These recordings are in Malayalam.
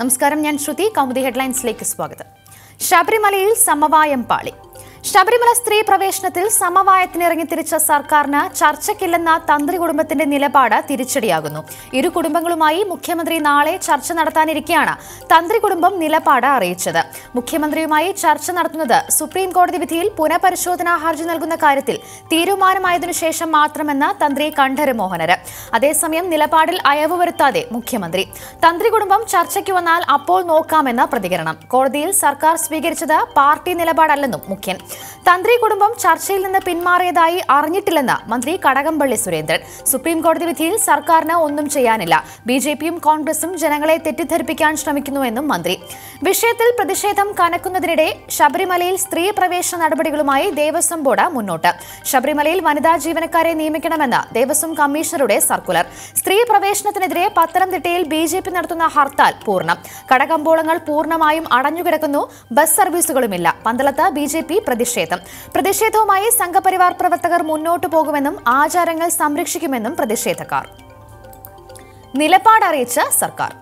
നമസ്കാരം, ഞാൻ ശ്രുതി. കൗമുദി ഹെഡ്ലൈൻസിലേക്ക് സ്വാഗതം. ശബരിമലയിൽ സമവായം പാളി. ശബരിമല സ്ത്രീ പ്രവേശനത്തിൽ സമവായത്തിനിറങ്ങി തിരിച്ച സർക്കാരിന് ചർച്ചയ്ക്കില്ലെന്ന തന്ത്രി കുടുംബത്തിന്റെ നിലപാട് തിരിച്ചടിയാകുന്നു. ഇരു കുടുംബങ്ങളുമായി മുഖ്യമന്ത്രി നാളെ ചർച്ച നടത്താനിരിക്കെയാണ് തന്ത്രി കുടുംബം നിലപാട് അറിയിച്ചത്. മുഖ്യമന്ത്രിയുമായി ചർച്ച നടത്തുന്നത് സുപ്രീം കോടതി വിധിയിൽ പുനഃപരിശോധനാ ഹർജി നൽകുന്ന കാര്യത്തിൽ തീരുമാനമായതിനു ശേഷം മാത്രമെന്ന് തന്ത്രി കണ്ഠരമോഹനര്. അതേസമയം നിലപാടിൽ അയവ് വരുത്താതെ മുഖ്യമന്ത്രി. തന്ത്രി കുടുംബം ചർച്ചയ്ക്ക് വന്നാൽ അപ്പോൾ നോക്കാമെന്ന പ്രതികരണം. കോടതിയിൽ സർക്കാർ സ്വീകരിച്ചത് പാർട്ടി നിലപാടല്ലെന്നും മുഖ്യൻ. തന്ത്രി കുടുംബം ചർച്ചയിൽ നിന്ന് പിന്മാറിയതായി അറിഞ്ഞിട്ടില്ലെന്ന് മന്ത്രി കടകംപള്ളി സുരേന്ദ്രൻ. സുപ്രീം കോടതി വിധിയിൽ സർക്കാരിന് ഒന്നും ചെയ്യാനില്ല. ബിജെപിയും കോൺഗ്രസും ജനങ്ങളെ തെറ്റിദ്ധരിപ്പിക്കാൻ ശ്രമിക്കുന്നുവെന്നും മന്ത്രി. വിഷയത്തിൽ പ്രതിഷേധം കനക്കുന്നതിനിടെ ശബരിമലയിൽ സ്ത്രീ പ്രവേശന നടപടികളുമായി ദേവസ്വം ബോർഡ് മുന്നോട്ട്. ശബരിമലയിൽ വനിതാ ജീവനക്കാരെ നിയമിക്കണമെന്ന് ദേവസ്വം കമ്മീഷണറുടെ സർക്കുലർ. സ്ത്രീ പ്രവേശനത്തിനെതിരെ പത്തനംതിട്ടയിൽ ബിജെപി നടത്തുന്ന ഹർത്താൽ പൂർണ്ണം. കടകമ്പോളങ്ങൾ പൂർണ്ണമായും അടഞ്ഞുകിടക്കുന്നു. ബസ് സർവീസുകളുമില്ല. പന്തളത്ത് ബിജെപി പ്രതിഷേധവുമായി സംഘപരിവാർ പ്രവർത്തകർ മുന്നോട്ടു പോകുമെന്നും ആചാരങ്ങൾ സംരക്ഷിക്കുമെന്നും പ്രതിഷേധക്കാർ. നിലപാട് അറിയിച്ച സർക്കാർ.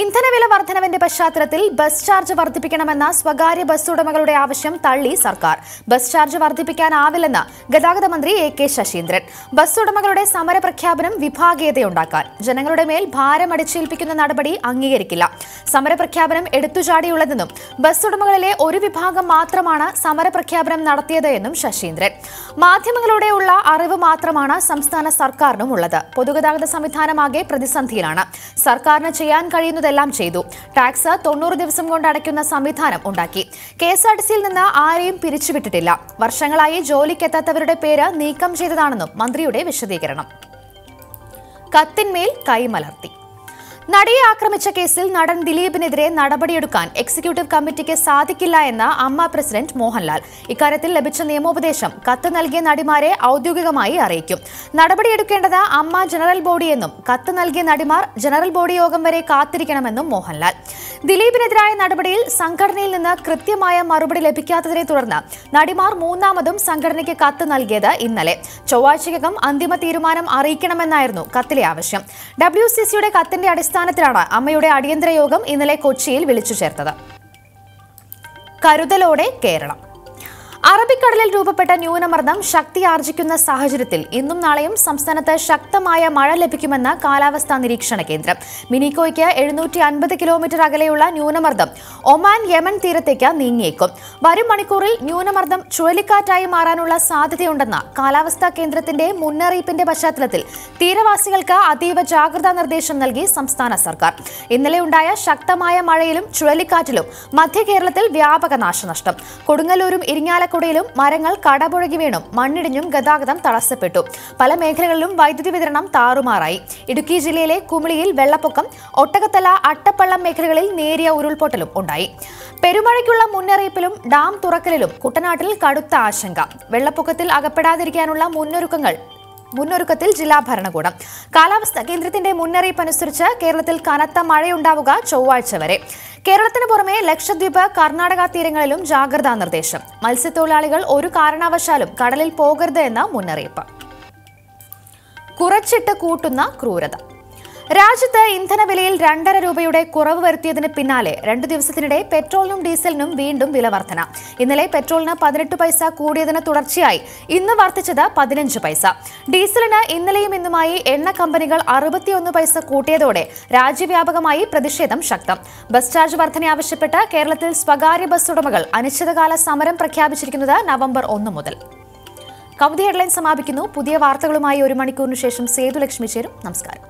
ഇന്ധനവില വർധനവിന്റെ പശ്ചാത്തലത്തിൽ ബസ് ചാർജ് വർദ്ധിപ്പിക്കണമെന്ന സ്വകാര്യ ബസ് ഉടമകളുടെ ആവശ്യം തള്ളി സർക്കാർ. ബസ് ചാർജ് വർദ്ധിപ്പിക്കാനാവില്ലെന്ന് ഗതാഗത മന്ത്രി എ.കെ. ശശീന്ദ്രൻ. ബസ് ഉടമകളുടെ സമര പ്രഖ്യാപനം വിഭാഗീയതയുണ്ടാക്കാൻ ജനങ്ങളുടെ മേൽ ഭാരമടിച്ചേൽപ്പിക്കുന്ന നടപടി അംഗീകരിക്കില്ല. സമരപ്രഖ്യാപനം എടുത്തുചാടിയുള്ളതെന്നും ബസ് ഉടമകളിലെ ഒരു വിഭാഗം മാത്രമാണ് സമരപ്രഖ്യാപനം നടത്തിയത് എന്നും ശശീന്ദ്രൻ. മാധ്യമങ്ങളോടെയുള്ള അറിവ് മാത്രമാണ് സംസ്ഥാന സർക്കാരിനും ഉള്ളത്. പൊതുഗതാഗത സംവിധാനമാകെ പ്രതിസന്ധിയിലാണ്. സർക്കാരിന് ചെയ്യാൻ കഴിയുന്ന െല്ലാം ചെയ്തു. ടാക്സ് 90 ദിവസം കൊണ്ട് അടയ്ക്കുന്ന സംവിധാനം ഉണ്ടാക്കി. KSRTCയിൽ നിന്ന് ആരെയും പിരിച്ചുവിട്ടിട്ടില്ല. വർഷങ്ങളായി ജോലിക്കെത്താത്തവരുടെ പേര് നീക്കം ചെയ്തതാണെന്നും മന്ത്രിയുടെ വിശദീകരണം. കത്തിന്മേൽ കൈമലർത്തി. നടിയെ ആക്രമിച്ച കേസിൽ നടൻ ദിലീപിനെതിരെ നടപടിയെടുക്കാൻ എക്സിക്യൂട്ടീവ് കമ്മിറ്റിക്ക് സാധിക്കില്ല എന്ന് അമ്മ പ്രസിഡന്റ് മോഹൻലാൽ. ഇക്കാര്യത്തിൽ ലഭിച്ച നിയമോപദേശം കത്ത് നൽകിയ നടിമാരെ ഔദ്യോഗികമായി അറിയിക്കും. നടപടിയെടുക്കേണ്ടത് അമ്മ ജനറൽ ബോഡിയെന്നും കത്ത് നൽകിയ നടിമാർ ജനറൽ ബോഡി യോഗം വരെ കാത്തിരിക്കണമെന്നും മോഹൻലാൽ. ദിലീപിനെതിരായ നടപടിയിൽ സംഘടനയിൽ നിന്ന് കൃത്യമായ മറുപടി ലഭിക്കാത്തതിനെ തുടർന്ന് നടിമാർ മൂന്നാമതും സംഘടനയ്ക്ക് കത്ത് നൽകിയത് ഇന്നലെ. ചൊവ്വാഴ്ചയ്ക്കകം അന്തിമ തീരുമാനം അറിയിക്കണമെന്നായിരുന്നു കത്തിലെ ആവശ്യം. WCCയുടെ കത്തിന്റെ അടിസ്ഥാനത്തിൽ അമ്മയുടെ അടിയന്തര യോഗം ഇന്നലെ കൊച്ചിയിൽ വിളിച്ചു ചേർത്തത്. കരുതലോടെ കേരളം. അറബിക്കടലിൽ രൂപപ്പെട്ട ന്യൂനമർദ്ദം ശക്തി ആർജിക്കുന്ന സാഹചര്യത്തിൽ ഇന്നും നാളെയും സംസ്ഥാനത്ത് ശക്തമായ മഴ ലഭിക്കുമെന്ന് കാലാവസ്ഥാ നിരീക്ഷണ കേന്ദ്രം. മിനിക്കോയ്ക്ക് 750 കിലോമീറ്റർ അകലെയുള്ള ന്യൂനമർദ്ദം ഒമാൻ യമൻ തീരത്തേക്ക് നീങ്ങിയേക്കും. വരും മണിക്കൂറിൽ ന്യൂനമർദ്ദം ചുഴലിക്കാറ്റായി മാറാനുള്ള സാധ്യതയുണ്ടെന്ന കാലാവസ്ഥാ കേന്ദ്രത്തിന്റെ മുന്നറിയിപ്പിന്റെ പശ്ചാത്തലത്തിൽ തീരവാസികൾക്ക് അതീവ ജാഗ്രതാ നിർദ്ദേശം നൽകി സംസ്ഥാന സർക്കാർ. ഇന്നലെ ഉണ്ടായ ശക്തമായ മഴയിലും ചുഴലിക്കാറ്റിലും മധ്യ കേരളത്തിൽ വ്യാപക നാശനഷ്ടം. കൊടുങ്ങല്ലൂരും ഇരിങ്ങാല ും മരങ്ങൾ കടപുഴകി വീണും മണ്ണിടിഞ്ഞും ഗതാഗതം തടസ്സപ്പെട്ടു. പല മേഖലകളിലും വൈദ്യുതി വിതരണം താറുമാറായി. ഇടുക്കി ജില്ലയിലെ കുമിളിയിൽ വെള്ളപ്പൊക്കം, ഒട്ടകത്തല അട്ടപ്പള്ളം മേഖലകളിൽ നേരിയ ഉരുൾപൊട്ടലും ഉണ്ടായി. പെരുമഴയ്ക്കുള്ള മുന്നറിയിപ്പിലും ഡാം തുറക്കലിലും കുട്ടനാട്ടിൽ കടുത്ത ആശങ്ക. വെള്ളപ്പൊക്കത്തിൽ അകപ്പെടാതിരിക്കാനുള്ള മുന്നൊരുക്കത്തിൽ ജില്ലാ ഭരണകൂടം. കാലാവസ്ഥാ കേന്ദ്രത്തിന്റെ മുന്നറിയിപ്പ് അനുസരിച്ച് കേരളത്തിൽ കനത്ത മഴയുണ്ടാവുക ചൊവ്വാഴ്ച വരെ. കേരളത്തിന് പുറമെ ലക്ഷദ്വീപ്, കർണാടക തീരങ്ങളിലും ജാഗ്രതാ നിർദ്ദേശം. മത്സ്യത്തൊഴിലാളികൾ ഒരു കാരണവശാലും കടലിൽ പോകരുത് എന്ന മുന്നറിയിപ്പ്. കുറച്ചിട്ട് കൂട്ടുന്ന ക്രൂരത. രാജ്യത്ത് ഇന്ധനവിലയിൽ 2.5 രൂപയുടെ കുറവ് വരുത്തിയതിന് പിന്നാലെ 2 ദിവസത്തിനിടെ പെട്രോളിനും ഡീസലിനും വീണ്ടും വില വർധന. ഇന്നലെ പെട്രോളിന് 18 പൈസ കൂടിയതിന് തുടർച്ചയായി ഇന്ന് വർധിച്ചത് 15 പൈസ. ഡീസലിന് ഇന്നലെയും ഇന്നുമായി എണ്ണ കമ്പനികൾ 61 പൈസ കൂട്ടിയതോടെ രാജ്യവ്യാപകമായി പ്രതിഷേധം ശക്തം. ബസ് ചാർജ് വർധന ആവശ്യപ്പെട്ട് കേരളത്തിൽ സ്വകാര്യ ബസ് ഉടമകൾ അനിശ്ചിതകാല സമരം പ്രഖ്യാപിച്ചിരിക്കുന്നത് നവംബർ 1 മുതൽ. കൗമുദി ഹെഡ്ലൈൻ സമാപിക്കുന്നു. പുതിയ വാർത്തകളുമായി 1 മണിക്കൂറിന് ശേഷം സേതുലക്ഷ്മി ചേരും. നമസ്കാരം.